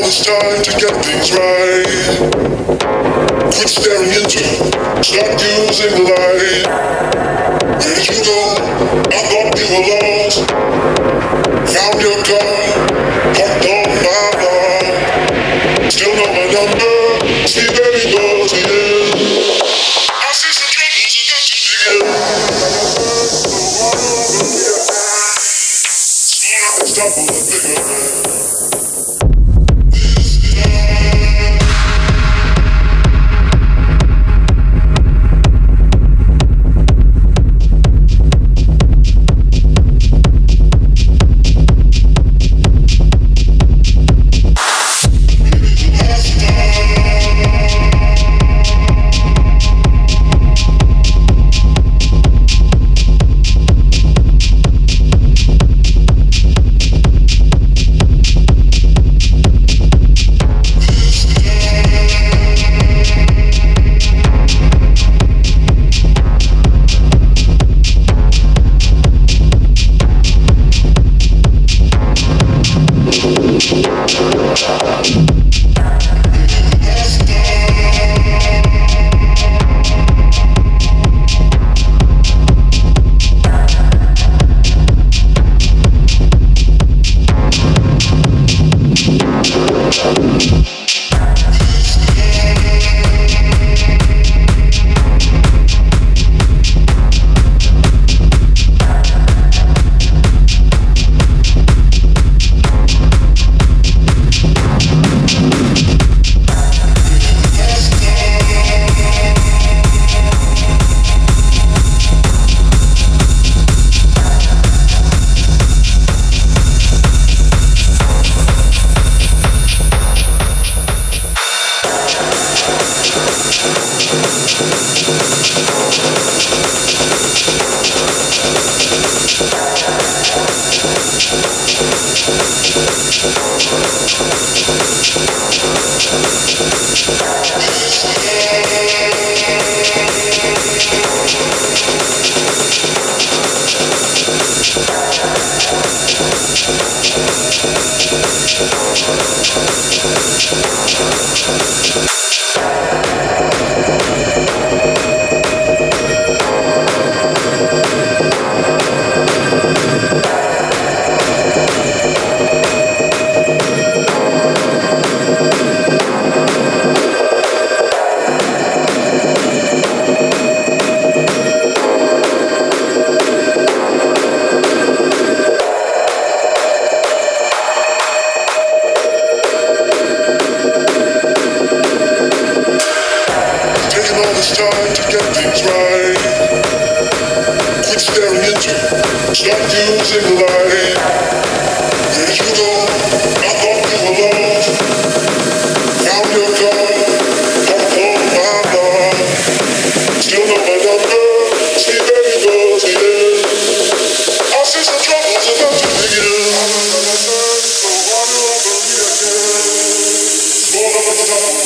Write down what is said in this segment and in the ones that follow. gotta start to get things right. Quit staring into, stop using the light. Where did you go? I thought you were lost. Found your car, parked on my block. Still know my number, see that it goes to you. I see some troubles and got you together. Unstoppable, nigga. It's time to get things right. Quit staring into, stop using the light. Where did you go? I thought you were lost. Found your car, parked on my block. Still know my number, see that it goes to you. I see some troubles and got to dig it in. So why do I believe again? More than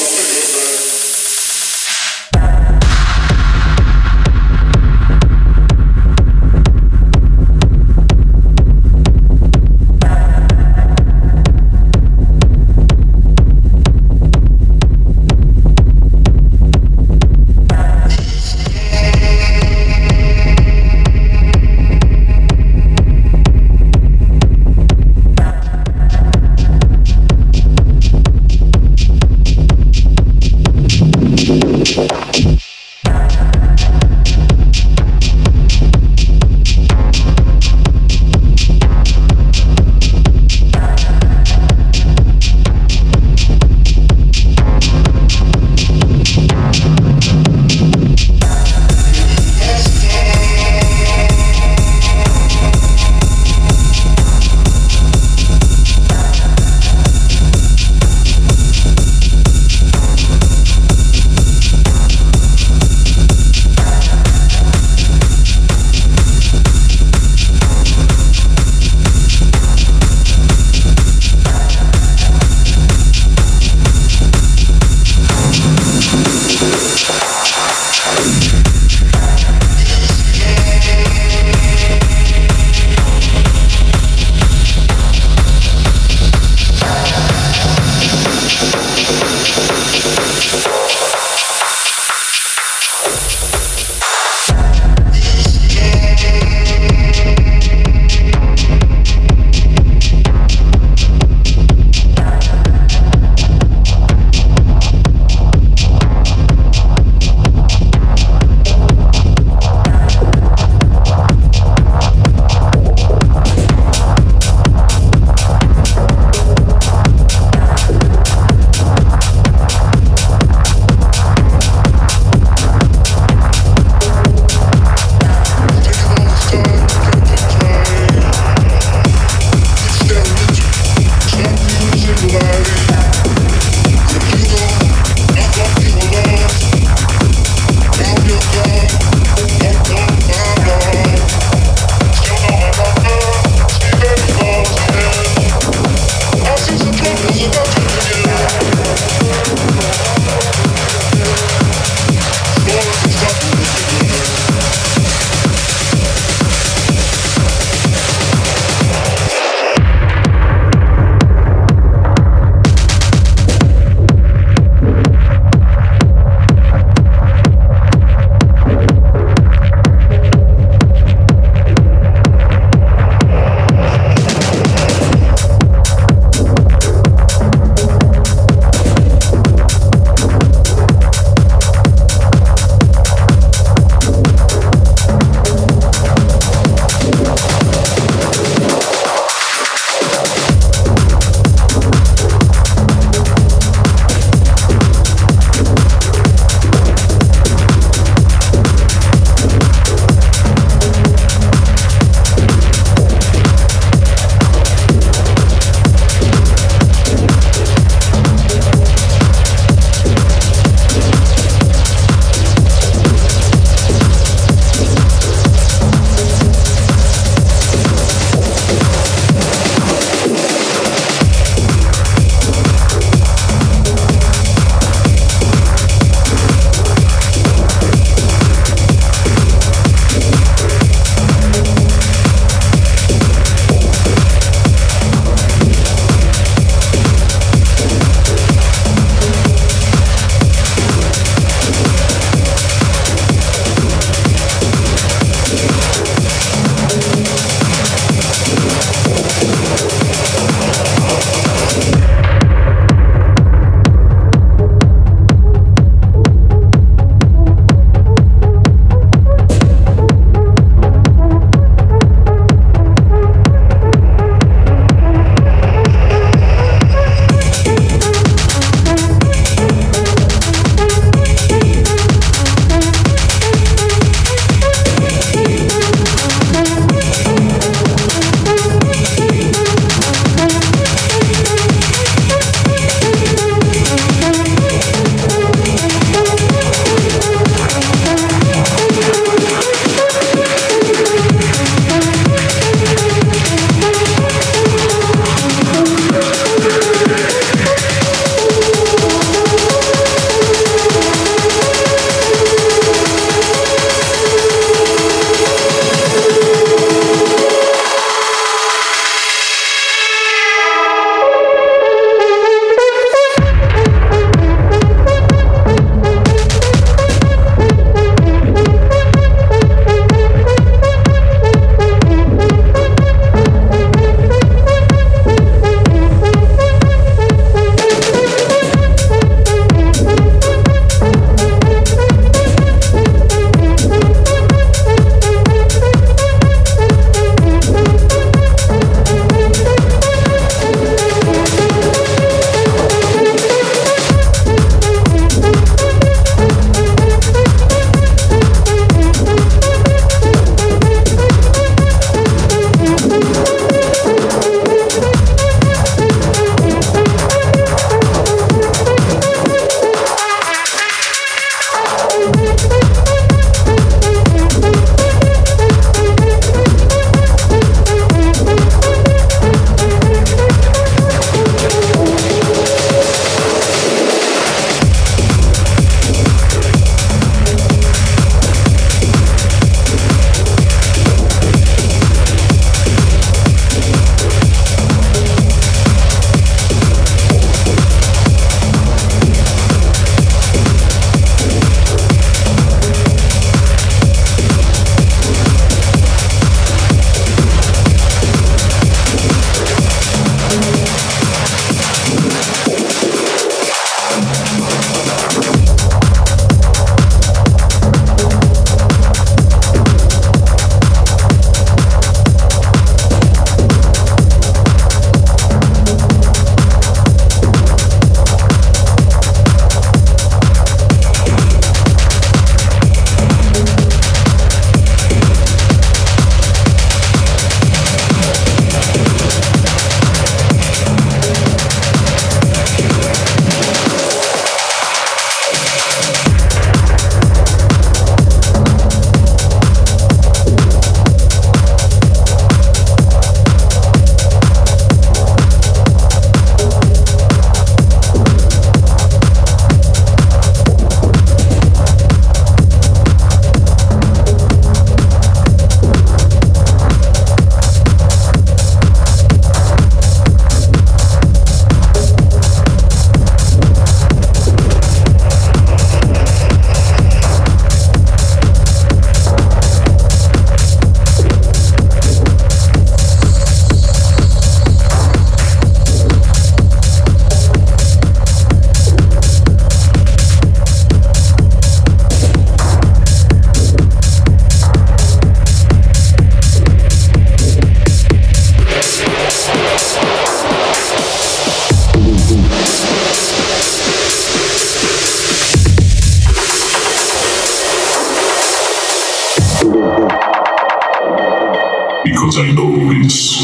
I know it's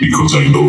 because I know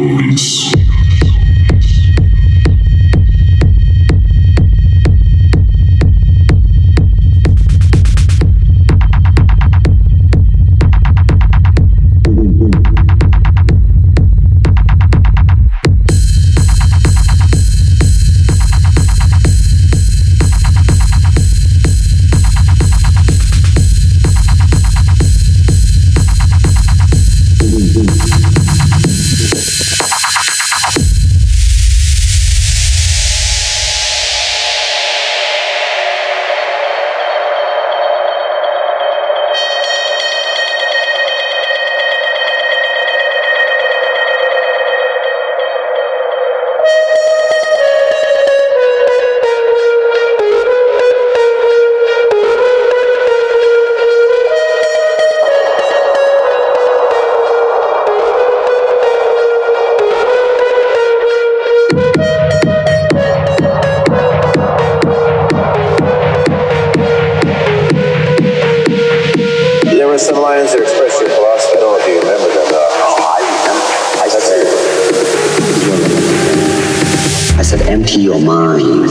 it's empty your mind,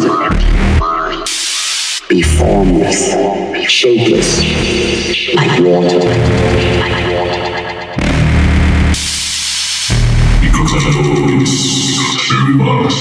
be formless, shapeless, like water. Because I know it's true love.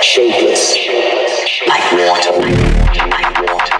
Shapeless, like water, like water.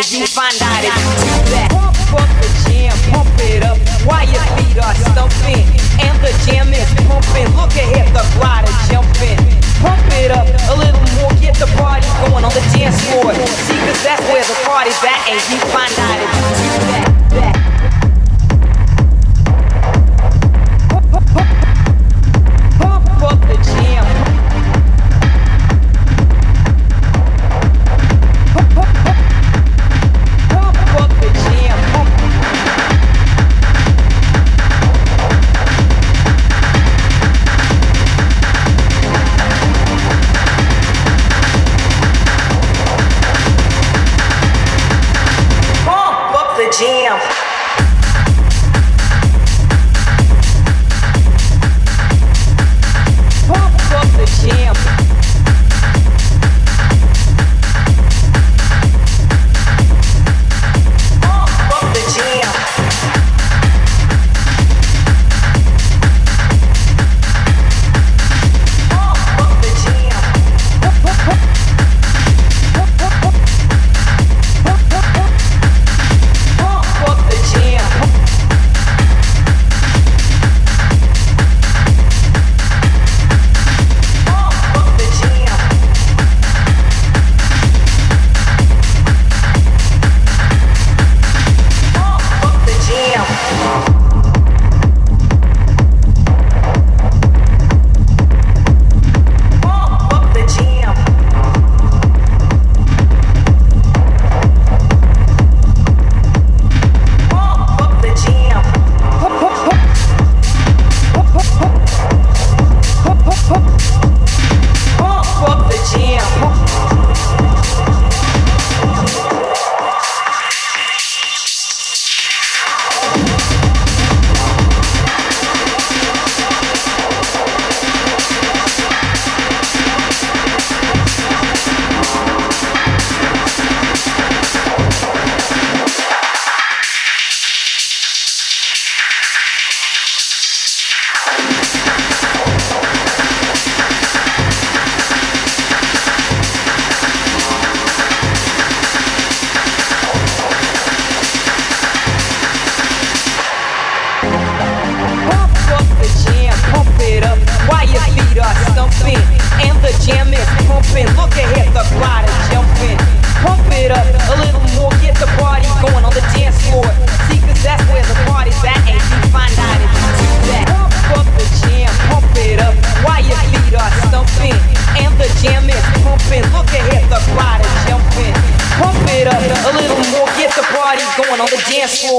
as you find out if you do that. Pump up the jam, pump it up while your feet are stumping. And the jam is pumping, look ahead, the glider jumping. Pump it up a little more, get the party going on the dance floor. See, cause that's where the party's at, and you find out if you do that. Pump up the jam.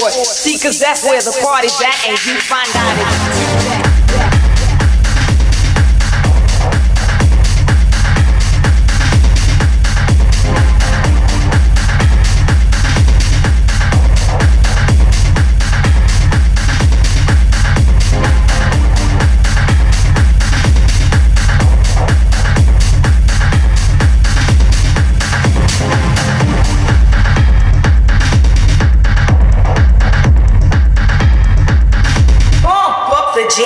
See, cause that's where the party's at, and you find out if you do that. This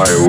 I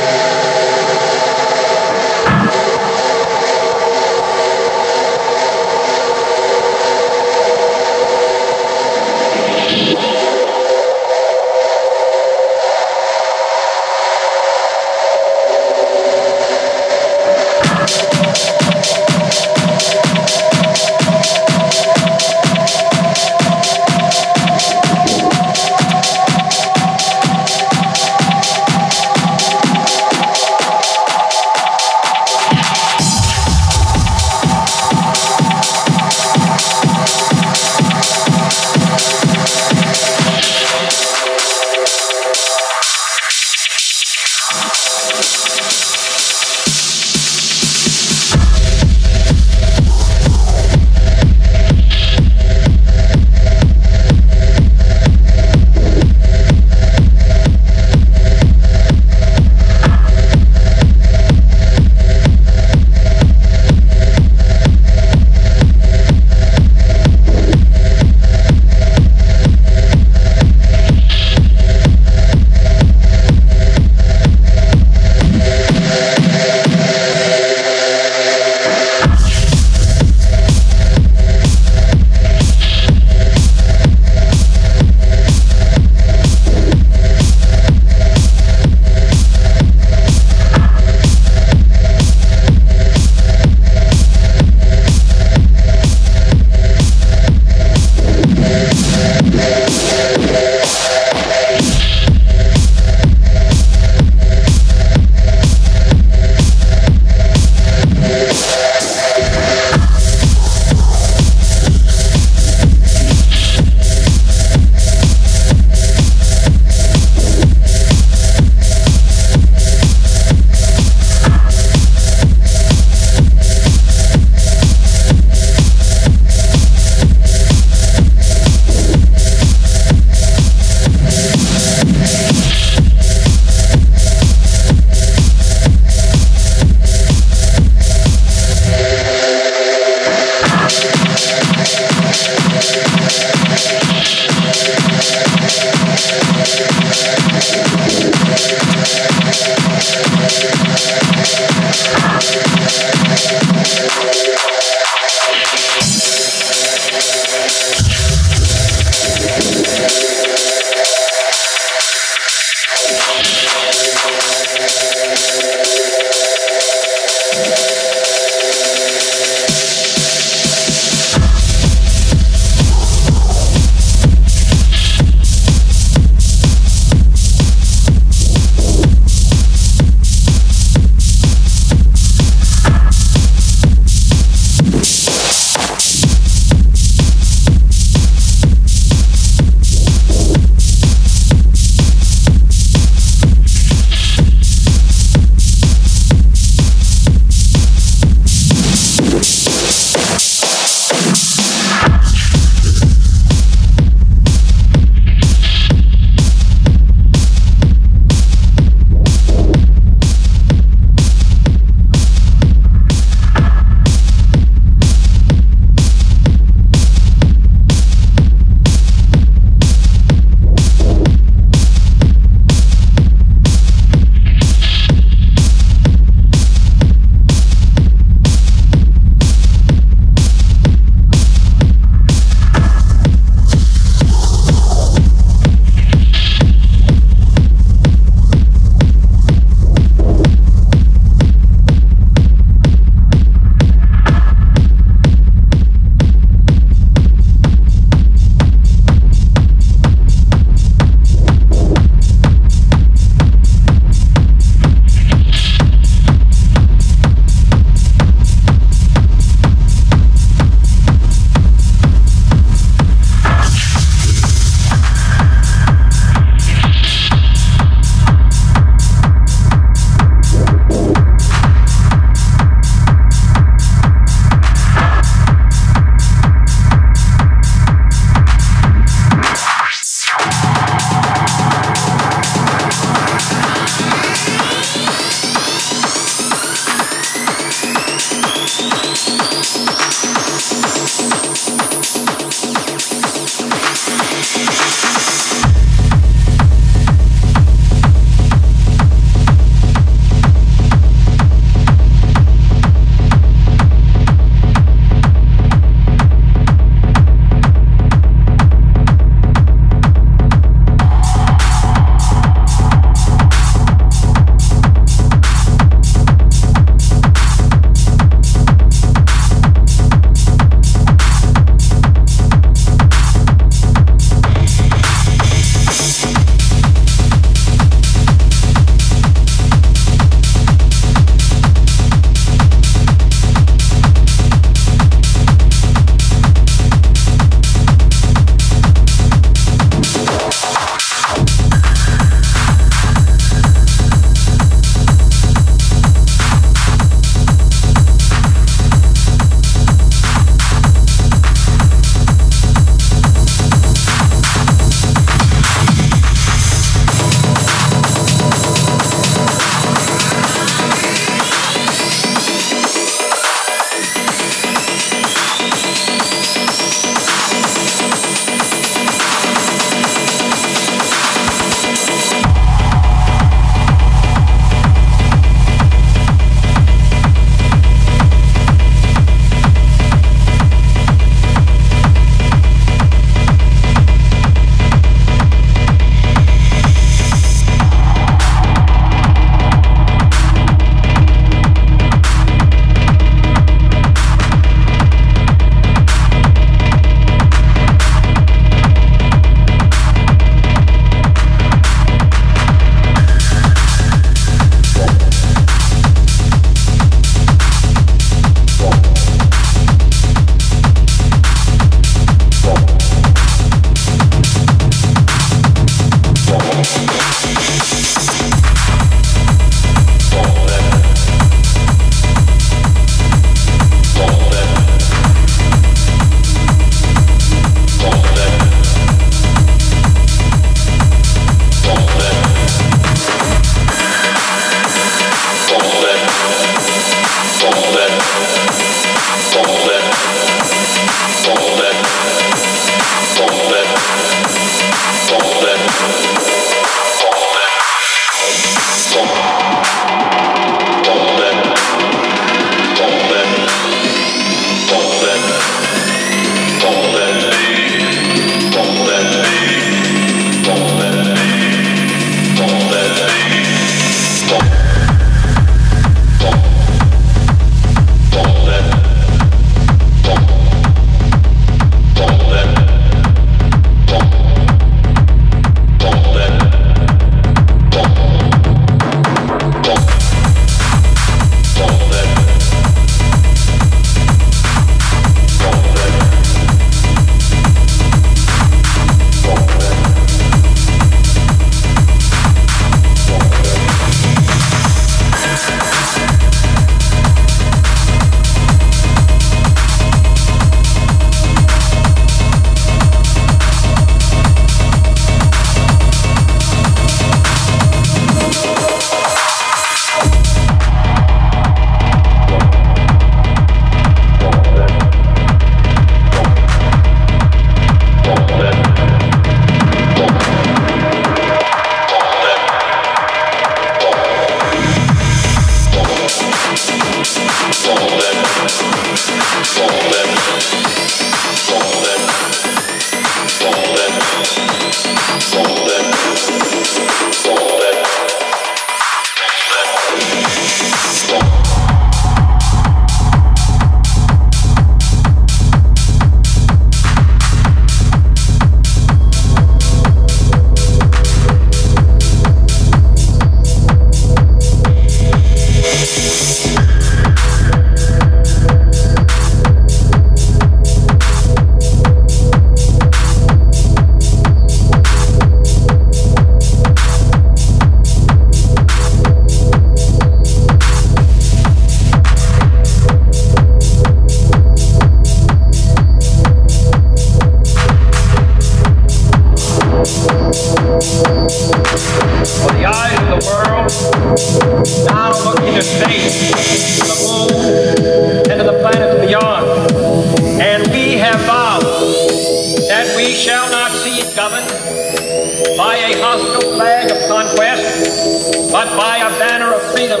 not by a banner of freedom,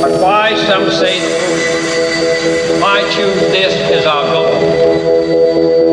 but why some say that. I choose this as our goal.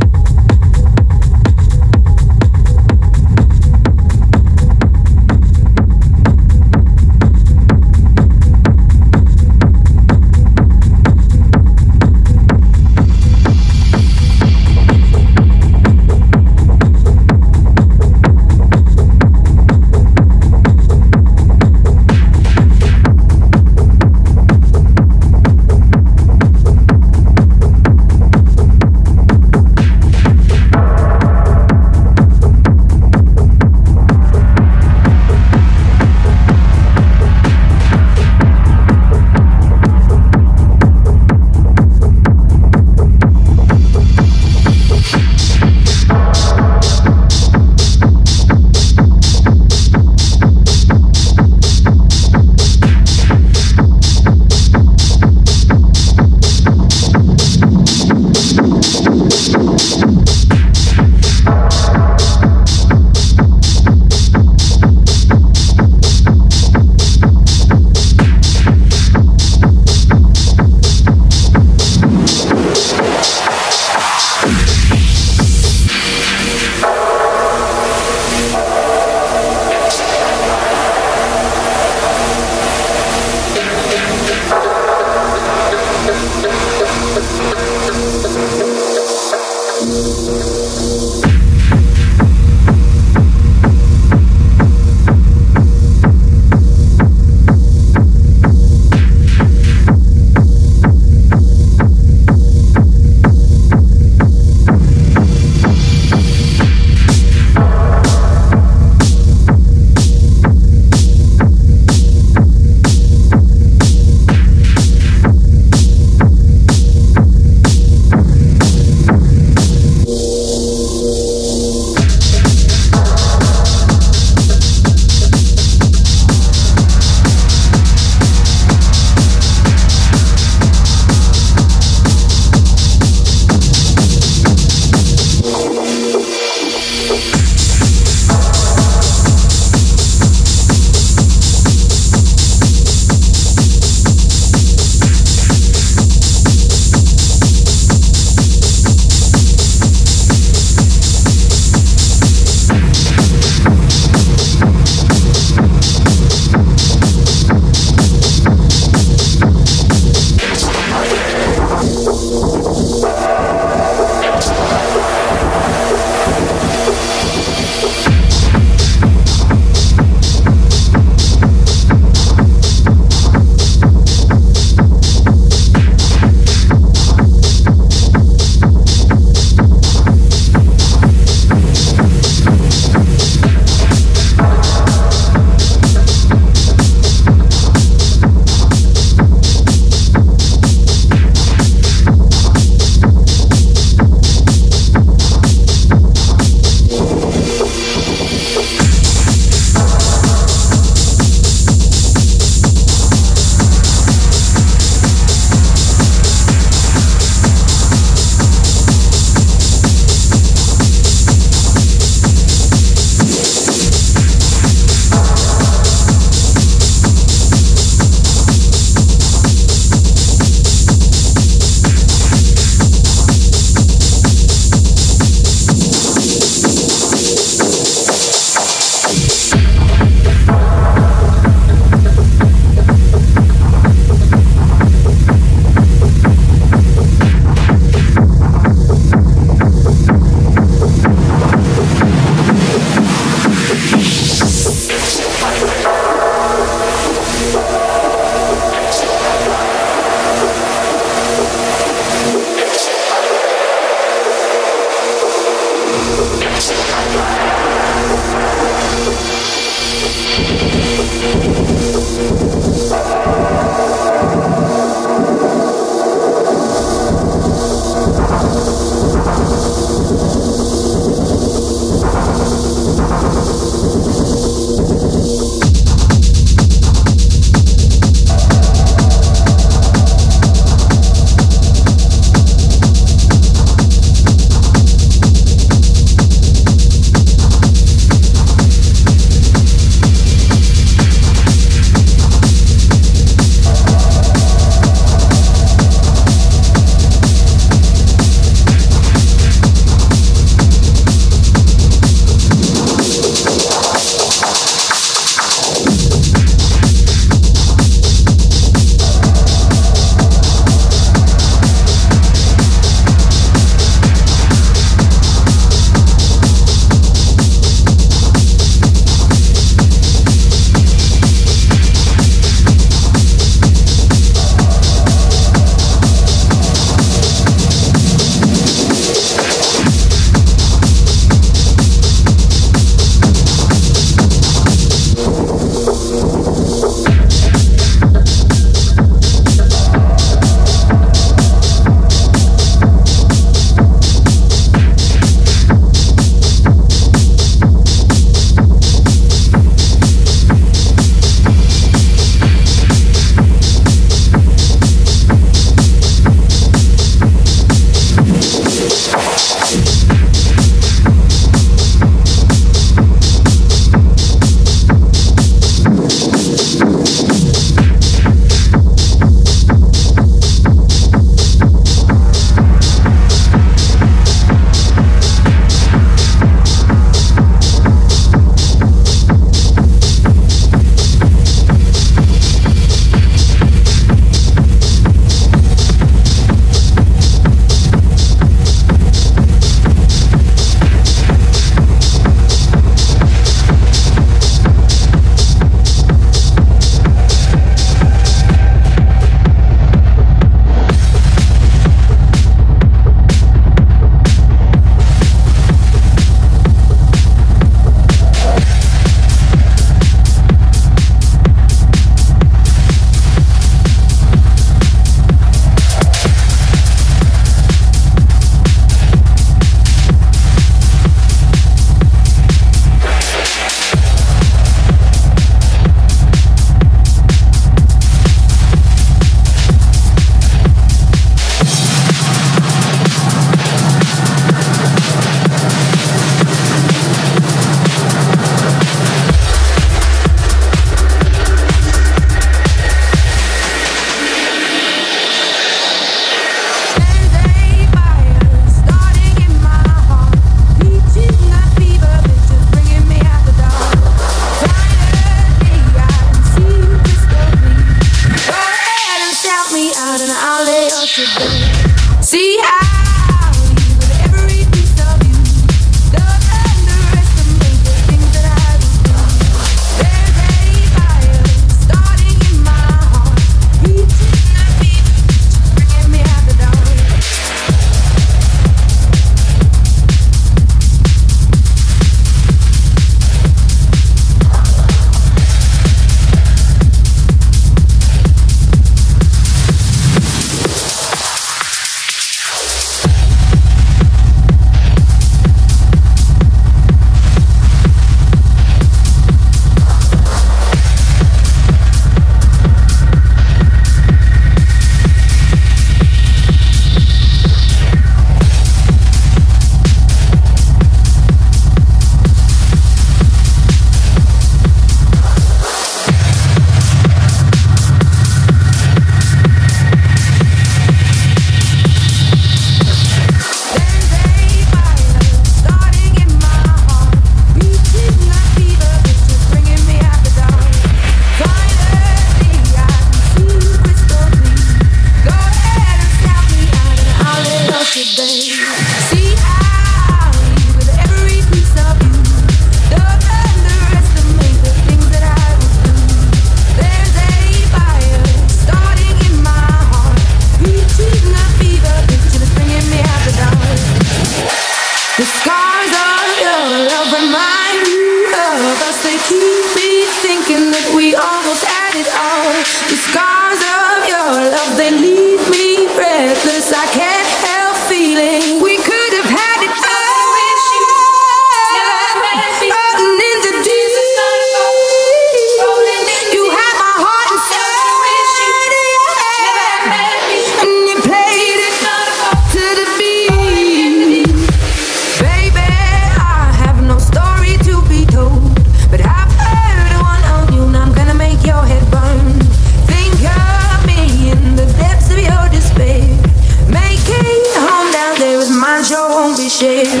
share.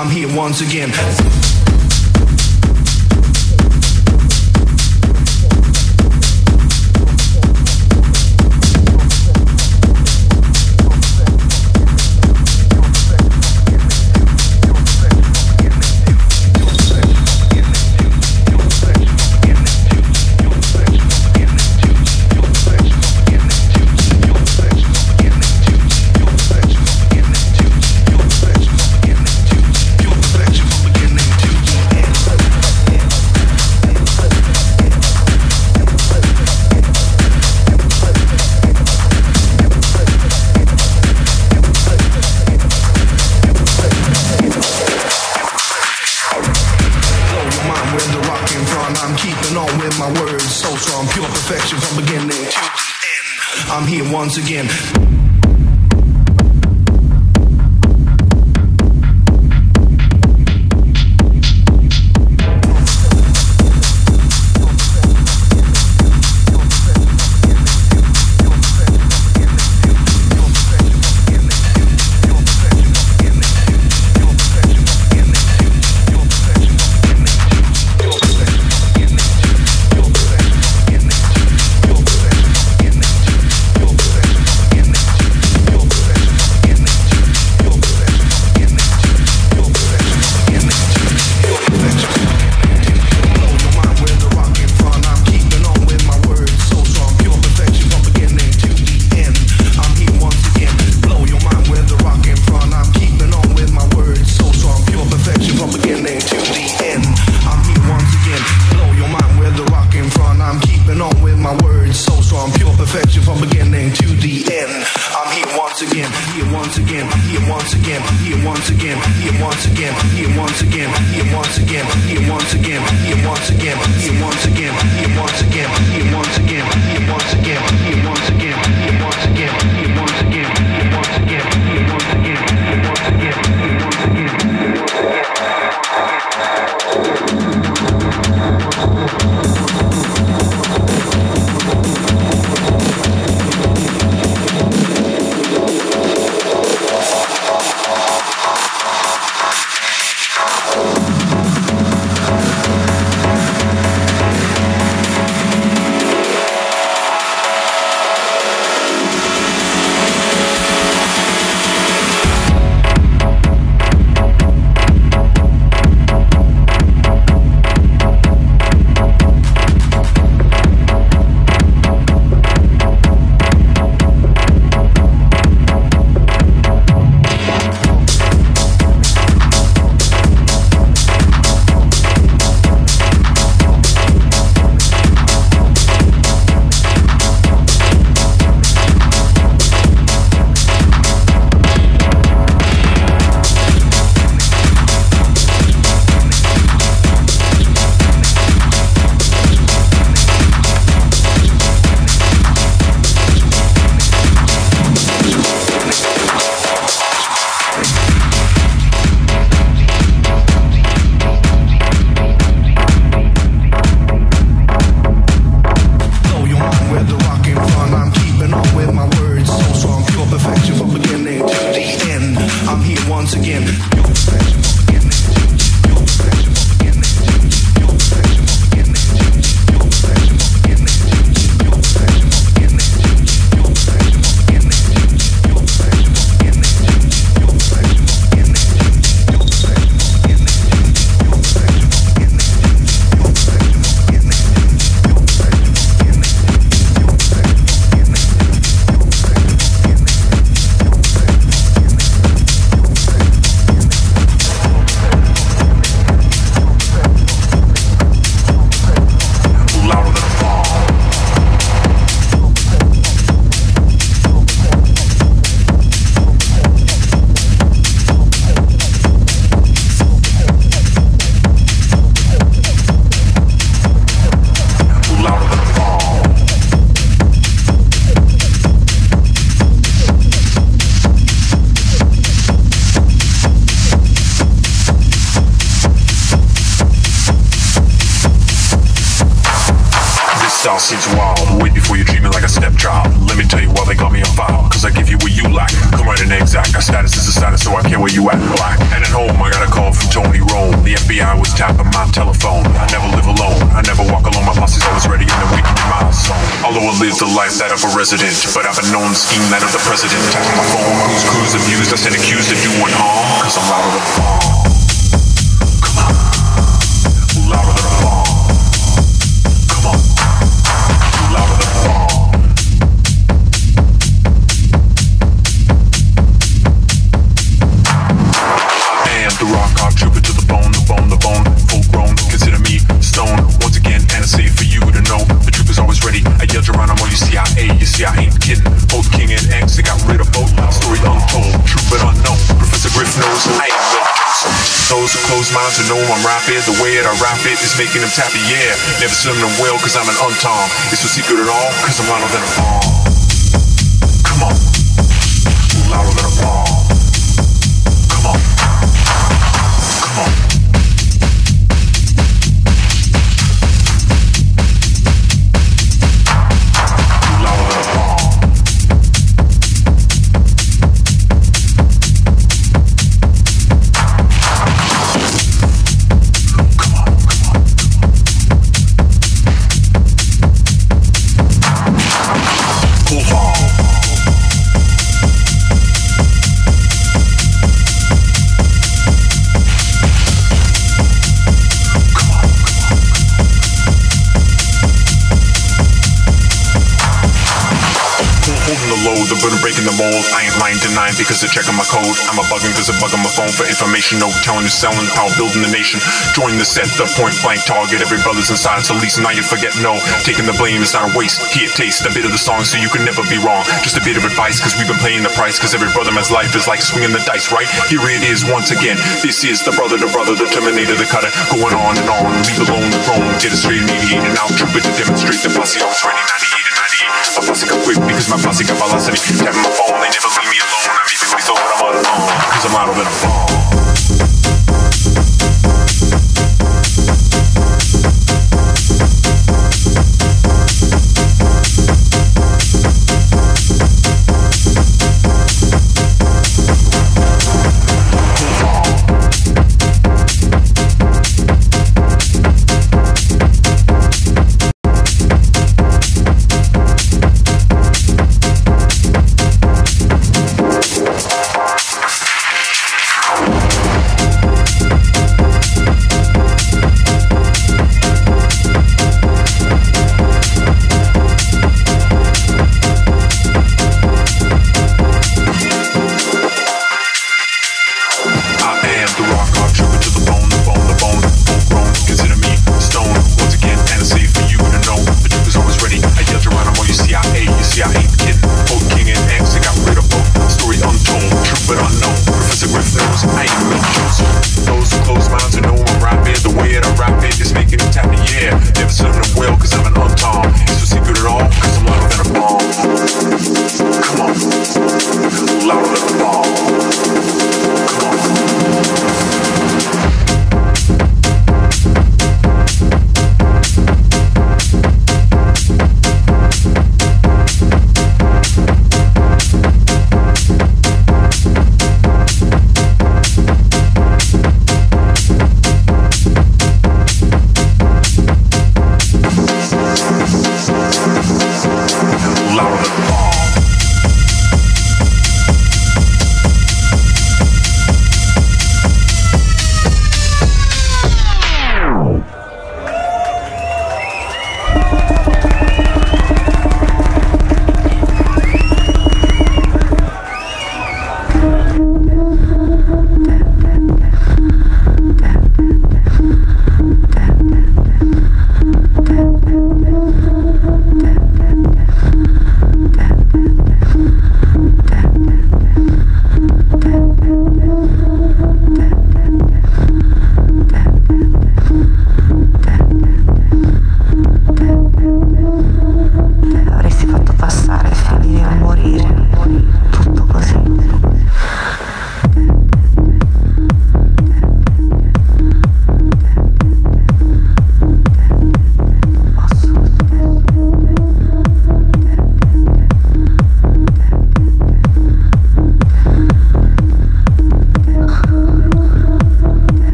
I'm here once again. Once again. It's wild with you. for you treat me like a stepchild. Let me tell you why they got me on file, cause I give you what you lack. Come right in exact, our status is a status, so I care where you at, black. And at home I got a call from Tony Rome. The FBI was tapping my telephone. I never live alone, I never walk alone. My posse's always ready in the weekly milestone. Although I live the life that of a resident, but I've been known to scheme that of the president. Tapping my phone, whose crews abused, I said accused of doing harm, cause I'm louder than bomb. Close minds to know I'm rapid. The way that I rap it is making them tappy, yeah. Never swim them well cause I'm an untom. It's no secret at all cause I'm louder than a bomb. Come on, louder than a bomb. Come on, come on. Louder than a bomb. I ain't lying, denying because they're checking my code. I'm a bugging because they're bugging my phone for information. No telling who's selling, how building the nation. Join the set, the point blank target. Every brother's inside, so at least now you forget. No, taking the blame is not a waste. Here, taste a bit of the song so you can never be wrong. Just a bit of advice because we've been paying the price. Because every brother man's life is like swinging the dice, right? Here it is once again. This is the brother, the brother, the terminator, the cutter. Going on and on, leave alone the throne. Get it straight, mediate and out, trooper to demonstrate the posse. I was ready, 98 and 98. My posse got quick because my posse got velocity. Tapping my phone. They never leave me alone. I'm even so when I'm on alone. Cause I'm louder than a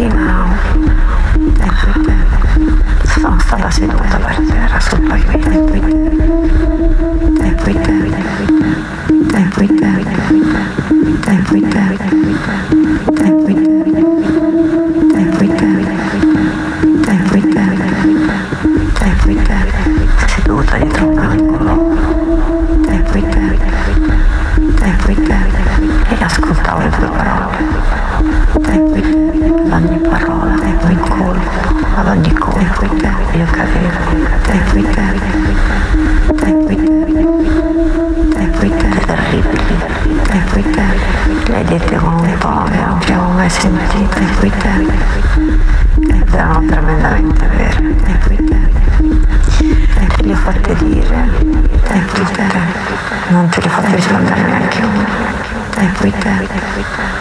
himnou stala světové a soupojujte. E ascoltavo le tue parole, ad ogni parola, ad ogni colpo, io cadevo, te terribili, le dette come povero, che avevo mai sentito, ed erano tremendamente vere, te le ho fatte dire, non te le ho fatte rispondere neanche una. Every time.